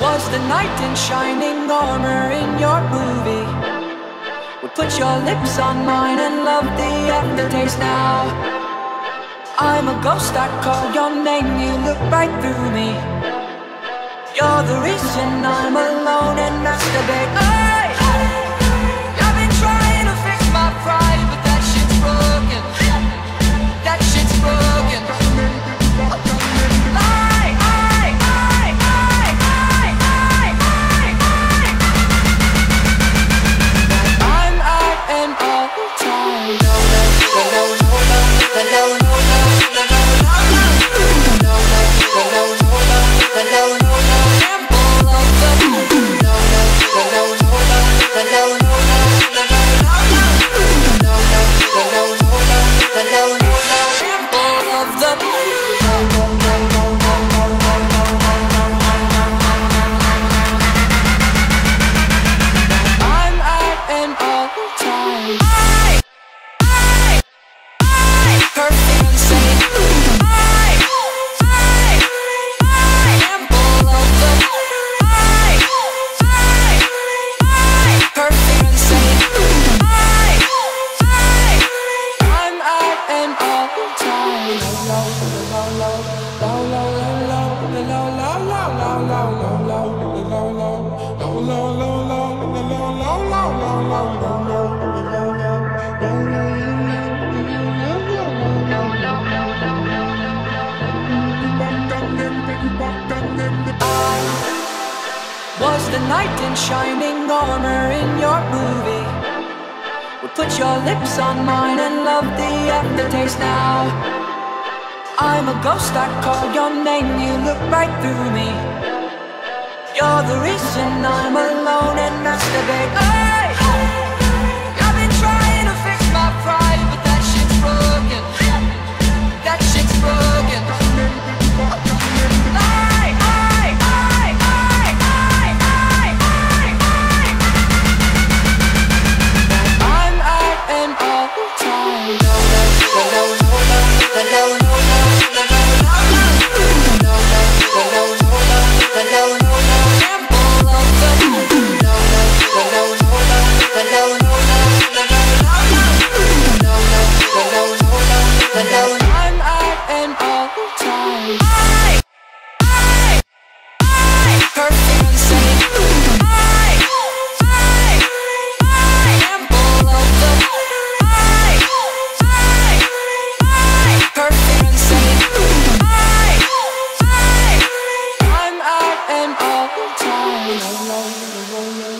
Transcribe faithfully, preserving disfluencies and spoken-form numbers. Was the knight in shining armor in your movie? We put your lips on mine and loved the aftertaste now. I'm a ghost, I call your name, you look right through me. You're the reason I'm alone and masturbate. Hey, I've been trying to fix my pride, but that shit's broken. That shit's broken. Was the knight in shining armor in your movie? We put your lips on mine and loved the aftertaste now. I'm a ghost, I call your name, you look right through me. You're the reason I'm alone and masturbate. Hey, I've been trying to fix my pride, but that shit's broken. That shit's broken. No, no, no, no, no.